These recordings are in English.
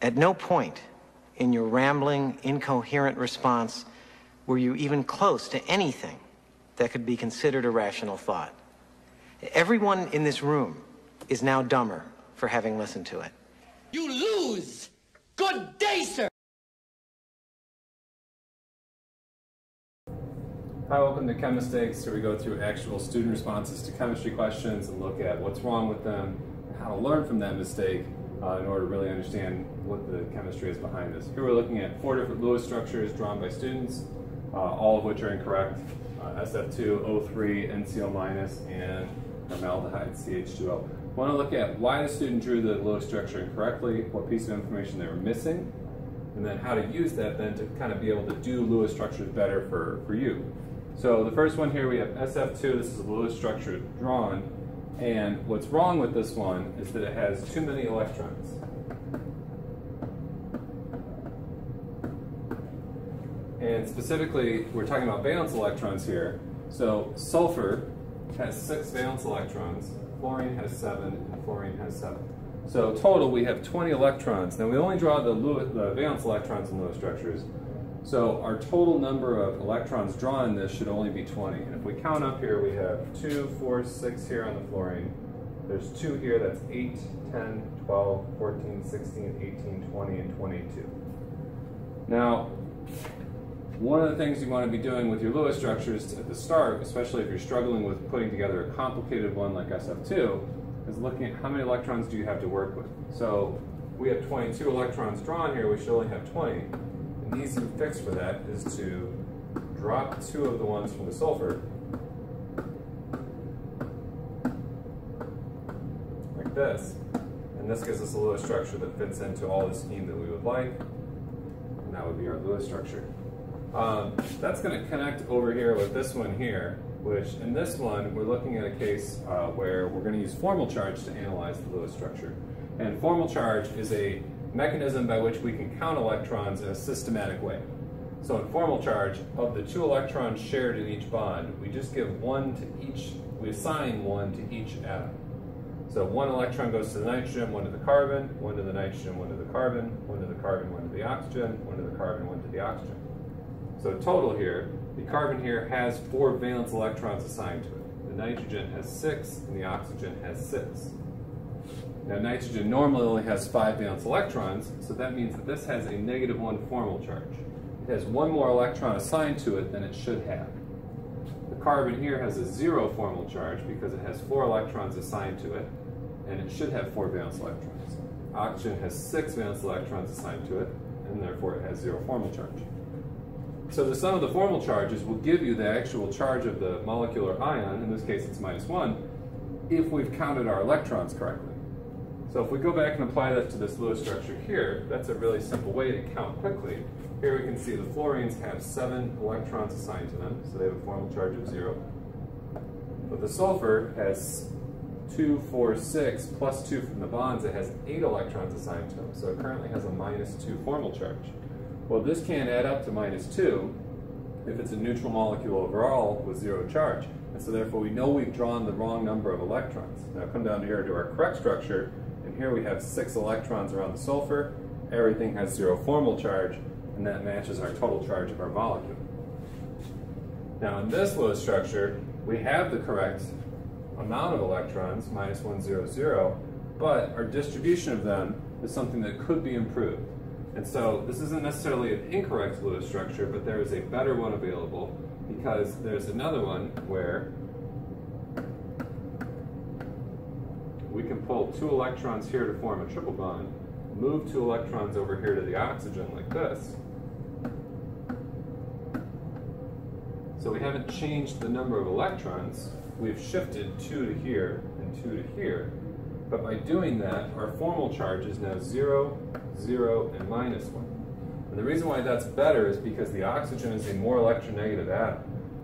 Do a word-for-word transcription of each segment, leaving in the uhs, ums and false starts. At no point in your rambling, incoherent response were you even close to anything that could be considered a rational thought. Everyone in this room is now dumber for having listened to it. You lose! Good day, sir! Hi, welcome to CheMistakes, where we go through actual student responses to chemistry questions and look at what's wrong with them, and how to learn from that mistake uh, in order to really understand what the chemistry is behind this. Here we're looking at four different Lewis structures drawn by students, uh, all of which are incorrect. Uh, S F two, O three, N C O minus, and formaldehyde, C H two O. We want to look at why the student drew the Lewis structure incorrectly, what piece of information they were missing, and then how to use that then to kind of be able to do Lewis structures better for, for you. So the first one here, we have S F two. This is a Lewis structure drawn, and what's wrong with this one is that it has too many electrons. And specifically, we're talking about valence electrons here. So sulfur has six valence electrons, fluorine has seven, and fluorine has seven. So total, we have twenty electrons. Now we only draw the, Lewis, the valence electrons in Lewis structures. So our total number of electrons drawn in this should only be twenty. And if we count up here, we have two, four, six here on the fluorine. There's two here, that's eight, ten, twelve, fourteen, sixteen, eighteen, twenty, and twenty-two. Now, one of the things you want to be doing with your Lewis structures at the start, especially if you're struggling with putting together a complicated one like S F two, is looking at how many electrons do you have to work with. So we have twenty-two electrons drawn here, we should only have twenty. An easy fix for that is to drop two of the ones from the sulfur, like this. And this gives us a Lewis structure that fits into all the scheme that we would like, and that would be our Lewis structure. Um, that's going to connect over here with this one here, which in this one we're looking at a case uh, where we're going to use formal charge to analyze the Lewis structure. And formal charge is a mechanism by which we can count electrons in a systematic way. So in formal charge, of the two electrons shared in each bond, we just give one to each, we assign one to each atom. So one electron goes to the nitrogen, one to the carbon, one to the nitrogen, one to the carbon, one to the carbon, one to the oxygen, one to the carbon, one to the oxygen. So total here, the carbon here has four valence electrons assigned to it. The nitrogen has six, and the oxygen has six. Now nitrogen normally only has five valence electrons, so that means that this has a negative one formal charge. It has one more electron assigned to it than it should have. The carbon here has a zero formal charge because it has four electrons assigned to it, and it should have four valence electrons. Oxygen has six valence electrons assigned to it, and therefore it has zero formal charge. So the sum of the formal charges will give you the actual charge of the molecular ion, in this case it's minus one, if we've counted our electrons correctly. So if we go back and apply that to this Lewis structure here, that's a really simple way to count quickly. Here we can see the fluorines have seven electrons assigned to them, so they have a formal charge of zero. But the sulfur has two, four, six, plus two from the bonds, it has eight electrons assigned to them, so it currently has a minus two formal charge. Well, this can't add up to minus two if it's a neutral molecule overall with zero charge. And so therefore we know we've drawn the wrong number of electrons. Now come down here to our correct structure, and here we have six electrons around the sulfur. Everything has zero formal charge, and that matches our total charge of our molecule. Now in this Lewis structure, we have the correct amount of electrons, minus one, zero, zero, but our distribution of them is something that could be improved. And so this isn't necessarily an incorrect Lewis structure, but there is a better one available because there's another one where we can pull two electrons here to form a triple bond, move two electrons over here to the oxygen like this. So we haven't changed the number of electrons. We've shifted two to here and two to here. But by doing that, our formal charge is now zero, zero, and minus one. And the reason why that's better is because the oxygen is a more electronegative atom.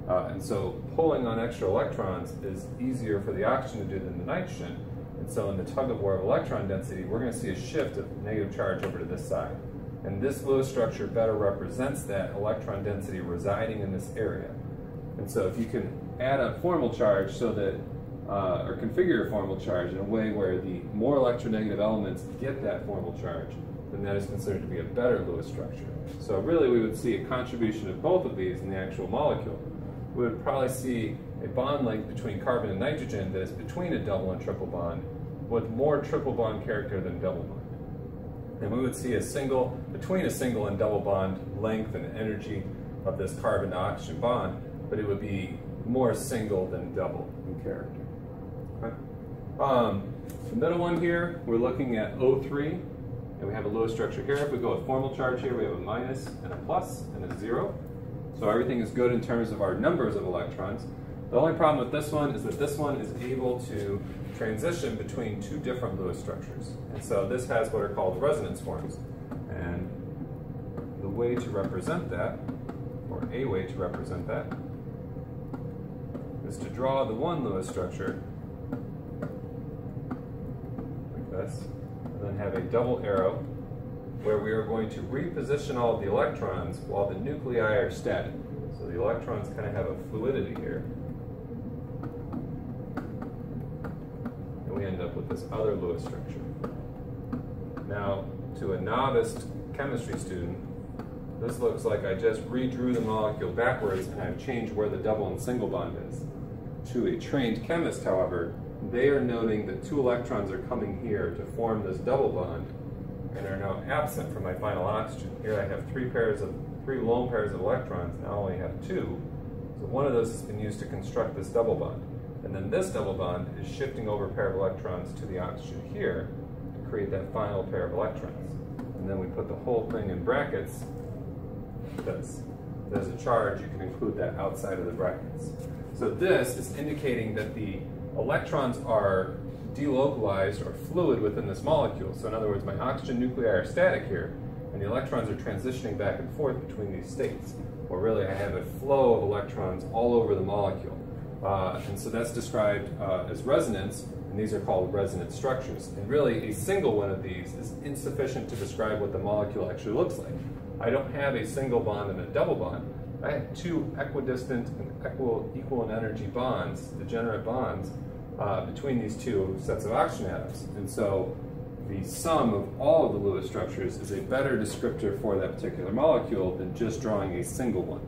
Uh, and so pulling on extra electrons is easier for the oxygen to do than the nitrogen. And so in the tug of war of electron density, we're going to see a shift of negative charge over to this side. And this Lewis structure better represents that electron density residing in this area. And so if you can add up formal charge so that uh, or configure a formal charge in a way where the more electronegative elements get that formal charge, then that is considered to be a better Lewis structure. So really we would see a contribution of both of these in the actual molecule. We would probably see a bond length between carbon and nitrogen that is between a double and triple bond with more triple bond character than double bond. And we would see a single, between a single and double bond length and energy of this carbon to oxygen bond, but it would be more single than double in character. Okay. Um, the middle one here, we're looking at O three, and we have a Lewis structure here. If we go with formal charge here, we have a minus and a plus and a zero. So everything is good in terms of our numbers of electrons. The only problem with this one is that this one is able to transition between two different Lewis structures. And so this has what are called resonance forms. And the way to represent that, or a way to represent that, is to draw the one Lewis structure like this, and then have a double arrow where we are going to reposition all of the electrons while the nuclei are static. So the electrons kind of have a fluidity here. And we end up with this other Lewis structure. Now, to a novice chemistry student, this looks like I just redrew the molecule backwards and I've changed where the double and single bond is. To a trained chemist, however, they are noting that two electrons are coming here to form this double bond and are now absent from my final oxygen. Here I have three pairs of, three lone pairs of electrons, now I only have two. So one of those has been used to construct this double bond. And then this double bond is shifting over a pair of electrons to the oxygen here to create that final pair of electrons. And then we put the whole thing in brackets. This. There's a charge, you can include that outside of the brackets. So this is indicating that the electrons are delocalized or fluid within this molecule. So in other words, my oxygen nuclei are static here, and the electrons are transitioning back and forth between these states. Or really, I have a flow of electrons all over the molecule. Uh, and so that's described uh, as resonance, and these are called resonance structures. And really, a single one of these is insufficient to describe what the molecule actually looks like. I don't have a single bond and a double bond. I have two equidistant and equal, equal in energy bonds, degenerate bonds, Uh, between these two sets of oxygen atoms. And so the sum of all of the Lewis structures is a better descriptor for that particular molecule than just drawing a single one.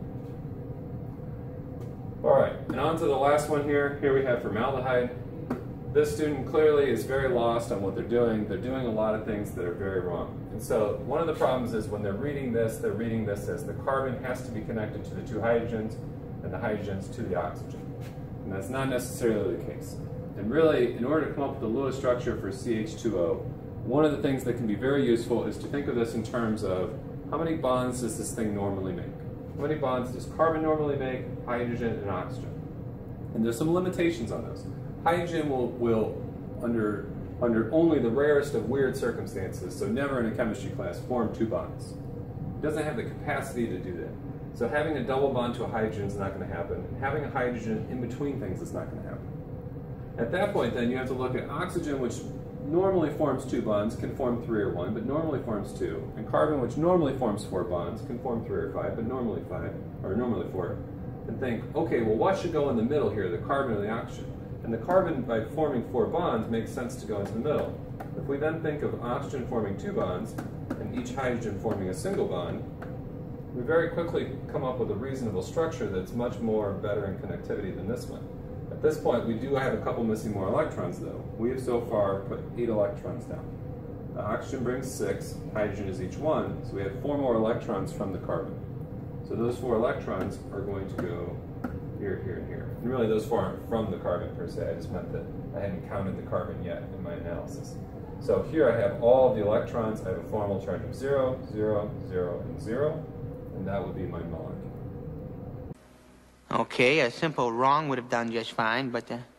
All right, and on to the last one here. Here we have formaldehyde. This student clearly is very lost on what they're doing. They're doing a lot of things that are very wrong. And so one of the problems is when they're reading this, they're reading this as the carbon has to be connected to the two hydrogens and the hydrogens to the oxygen. And that's not necessarily the case. And really, in order to come up with the Lewis structure for C H two O, one of the things that can be very useful is to think of this in terms of how many bonds does this thing normally make? How many bonds does carbon normally make, hydrogen, and oxygen? And there's some limitations on those. Hydrogen will, will under, under only the rarest of weird circumstances, so never in a chemistry class, form two bonds. It doesn't have the capacity to do that. So having a double bond to a hydrogen is not going to happen, and having a hydrogen in between things is not going to happen. At that point, then, you have to look at oxygen, which normally forms two bonds, can form three or one, but normally forms two, and carbon, which normally forms four bonds, can form three or five, but normally five, or normally four, and think, okay, well, what should go in the middle here, the carbon or the oxygen? And the carbon, by forming four bonds, makes sense to go into the middle. If we then think of oxygen forming two bonds, and each hydrogen forming a single bond, we very quickly come up with a reasonable structure that's much more better in connectivity than this one. At this point, we do have a couple missing more electrons, though. We have so far put eight electrons down. The oxygen brings six, hydrogen is each one, so we have four more electrons from the carbon. So those four electrons are going to go here, here, and here. And really, those four aren't from the carbon, per se. I just meant that I hadn't counted the carbon yet in my analysis. So here I have all of the electrons. I have a formal charge of zero, zero, zero, and zero. And that would be my molecule. Okay, a simple wrong would have done just fine, but the